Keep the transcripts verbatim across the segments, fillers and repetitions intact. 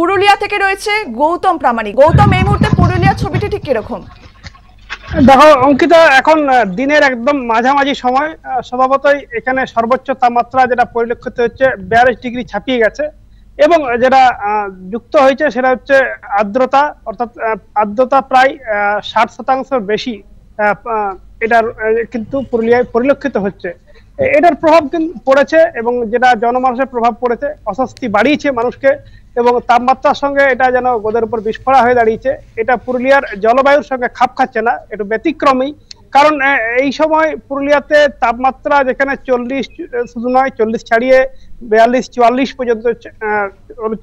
पुरुलिया থেকে রয়েছে গৌতম প্রামাণিক। গৌতম, এই মুহূর্তে পুরুলিয়া ছবিটি ঠিক কিরকম? দেখো অঙ্কিতা, এখন দিনের একদম মাঝামাঝি সময়, স্বভাবতই এখানে সর্বোচ্চ তাপমাত্রা যেটা পরিলক্ষিত হচ্ছে বিয়াল্লিশ ডিগ্রি ছাপিয়ে গেছে, এবং যেটা যুক্ত হয়েছে সেটা হচ্ছে আর্দ্রতা, অর্থাৎ আর্দ্রতা প্রায় ষাট শতাংশ বেশি এটা কিন্তু পুরুলিয়ায় পরিলক্ষিত হচ্ছে। এটার প্রভাব কিন্তু পড়েছে এবং যেটা জনমানুষের প্রভাব পড়েছে, অস্বস্তি বাড়িয়েছে মানুষকে, এবং তাপমাত্রার সঙ্গে এটা যেন গোদের উপর বিস্ফোরণ হয়ে দাঁড়িয়েছে। এটা পুরুলিয়ার জলবায়ুর সঙ্গে খাপ খাচ্ছে না, একটু ব্যতিক্রমী, কারণ এই সময় পুরুলিয়াতে তাপমাত্রা যেখানে চল্লিশ শুধু নয়, চল্লিশ ছাড়িয়ে বিয়াল্লিশ চুয়াল্লিশ পর্যন্ত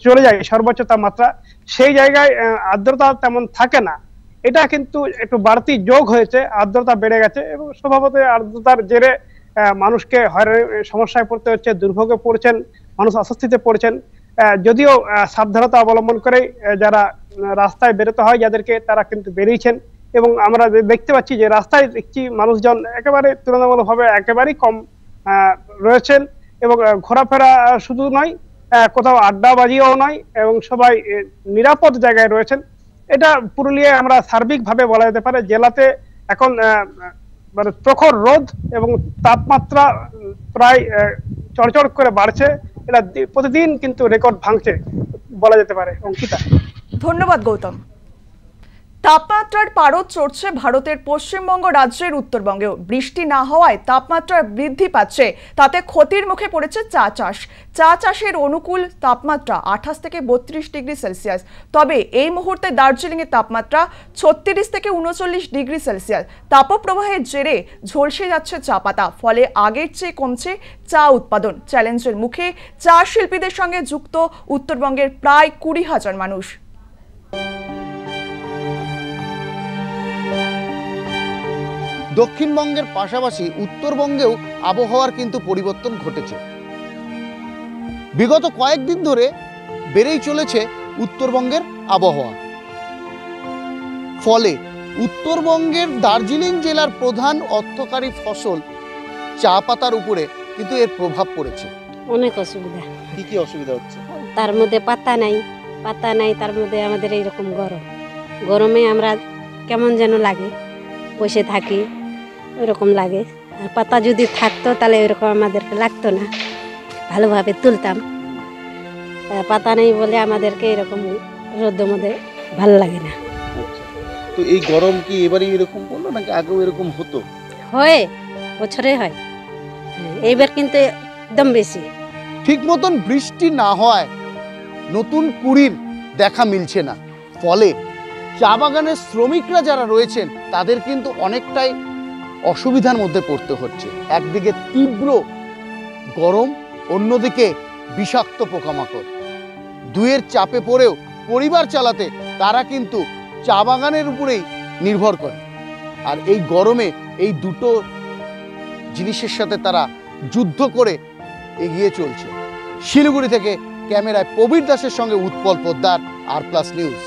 চলে যায় সর্বোচ্চ তাপমাত্রা, সেই জায়গায় আর্দ্রতা তেমন থাকে না। এটা কিন্তু একটু বাড়তি যোগ হয়েছে, আর্দ্রতা বেড়ে গেছে এবং স্বভাবত আর্দ্রতার জেরে মানুষকে হয়রানির সমস্যায় পড়তে হচ্ছে, দুর্ভোগে পড়ছেন মানুষ, অস্বস্তিতে পড়ছেন। যদিও সাবধানতা অবলম্বন করে যারা রাস্তায় বেরোতে হয় যাদেরকে, তারা কিন্তু বেরিয়েছেন, এবং আমরা দেখতে পাচ্ছি যে রাস্তায় দেখছি মানুষজন একেবারে তুলনামূলকভাবে একেবারেই কম রয়েছেন, এবং ঘোরাফেরা শুধু নয়, কোথাও আড্ডাবাজিও নয়, এবং সবাই নিরাপদ জায়গায় রয়েছেন। এটা পুরুলিয়ায় আমরা সার্বিকভাবে বলা যেতে পারে, জেলাতে এখন মানে প্রখর রোদ এবং তাপমাত্রা প্রায় চড়চড় করে বাড়ছে, এটা প্রতিদিন কিন্তু রেকর্ড ভাঙছে বলা যেতে পারে। অঙ্কিতা, ধন্যবাদ। গৌতম, তাপমাত্রার পারদ চড়ছে ভারতের পশ্চিমবঙ্গ রাজ্যের উত্তরবঙ্গেও, বৃষ্টি না হওয়ায় তাপমাত্রা বৃদ্ধি পাচ্ছে, তাতে ক্ষতির মুখে পড়েছে চা চাষ। চা চাষের অনুকূল তাপমাত্রা আঠাশ থেকে বত্রিশ ডিগ্রি সেলসিয়াস, তবে এই মুহূর্তে দার্জিলিংয়ের তাপমাত্রা ছত্রিশ থেকে উনচল্লিশ ডিগ্রি সেলসিয়াস। তাপপ্রবাহের জেরে ঝলসে যাচ্ছে চা পাতা, ফলে আগের চেয়ে কমছে চা উৎপাদন। চ্যালেঞ্জের মুখে চা শিল্পীদের সঙ্গে যুক্ত উত্তরবঙ্গের প্রায় কুড়ি হাজার মানুষ। দক্ষিণবঙ্গের পাশাপাশি উত্তরবঙ্গেও আবহাওয়ার কিন্তু পরিবর্তন ঘটেছে। বিগত কয়েকদিন ধরে বেড়েই চলেছে উত্তরবঙ্গের আবহাওয়া, ফলে উত্তরবঙ্গের দার্জিলিং জেলার প্রধান অর্থকারী ফসল চা পাতার উপরে কিন্তু এর প্রভাব পড়েছে। অনেক অসুবিধা। কি কি অসুবিধা হচ্ছে? তার মধ্যে পাতা নাই, পাতা নাই, তার মধ্যে আমাদের এইরকম গরম, গরমে আমরা কেমন যেন লাগে, বসে থাকি ওরকম লাগে। আর পাতা যদি থাকতো তাহলে ওরকম আমাদেরকে লাগতো না, ভালোভাবে তুলতাম। পাতা নেই বলে আমাদেরকে এরকম রোদের মধ্যে ভালো লাগে না। তো এই গরম কি এবারে এরকম বললো নাকি আগেও এরকম হতো? হয়, বছরে হয়, এইবার কিন্তু একদম বেশি। ঠিক মতন বৃষ্টি না হওয়ায় নতুন কুড়ির দেখা মিলছে না, ফলে চা বাগানের শ্রমিকরা যারা রয়েছেন তাদের কিন্তু অনেকটাই অসুবিধার মধ্যে পড়তে হচ্ছে। একদিকে তীব্র গরম, অন্যদিকে বিষাক্ত পোকামাকড়, দুয়ের চাপে পড়েও পরিবার চালাতে তারা কিন্তু চা বাগানের উপরেই নির্ভর করে। আর এই গরমে এই দুটো জিনিসের সাথে তারা যুদ্ধ করে এগিয়ে চলছে। শিলিগুড়ি থেকে ক্যামেরায় প্রবীর দাসের সঙ্গে Utpal Poddar, R plus news.